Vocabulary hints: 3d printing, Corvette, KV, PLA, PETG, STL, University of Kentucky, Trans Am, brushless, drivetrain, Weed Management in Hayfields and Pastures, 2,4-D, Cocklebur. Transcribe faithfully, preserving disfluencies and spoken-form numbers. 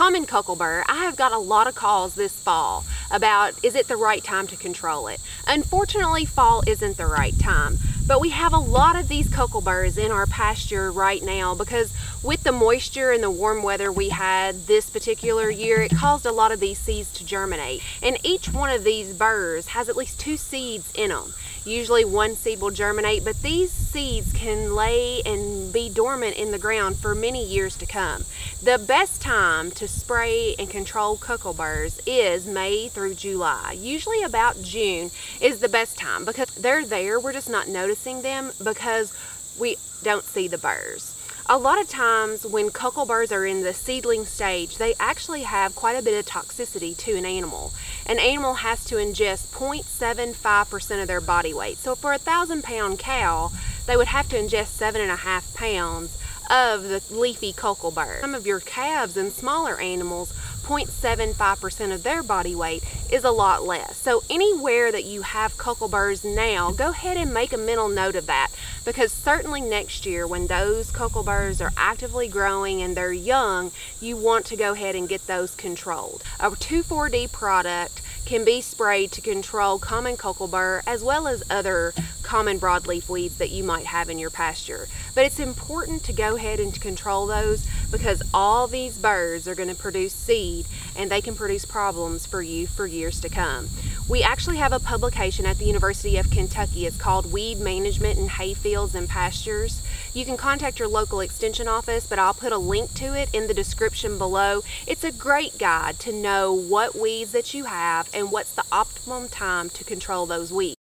Common cocklebur, I have got a lot of calls this fall about, is it the right time to control it? Unfortunately, fall isn't the right time, but we have a lot of these cockleburs in our pasture right now because with the moisture and the warm weather we had this particular year, it caused a lot of these seeds to germinate. And each one of these burrs has at least two seeds in them. Usually one seed will germinate, but these seeds can lay and be dormant in the ground for many years to come. The best time to spray and control cockleburs is May through July. Usually about June is the best time because they're there, we're just not noticing them because we don't see the burrs. A lot of times when cockleburs are in the seedling stage, they actually have quite a bit of toxicity to an animal. An animal has to ingest zero point seven five percent of their body weight. So for a thousand pound cow, they would have to ingest seven and a half pounds of the leafy cocklebur. Some of your calves and smaller animals, zero point seven five percent of their body weight is a lot less. So anywhere that you have cockleburs now, go ahead and make a mental note of that, because certainly next year when those cockleburs are actively growing and they're young, you want to go ahead and get those controlled. A two four D product can be sprayed to control common cocklebur as well as other common broadleaf weeds that you might have in your pasture. But it's important to go ahead and to control those because all these birds are going to produce seed and they can produce problems for you for years to come. We actually have a publication at the University of Kentucky. It's called Weed Management in Hayfields and Pastures. You can contact your local extension office, but I'll put a link to it in the description below. It's a great guide to know what weeds that you have and what's the optimum time to control those weeds.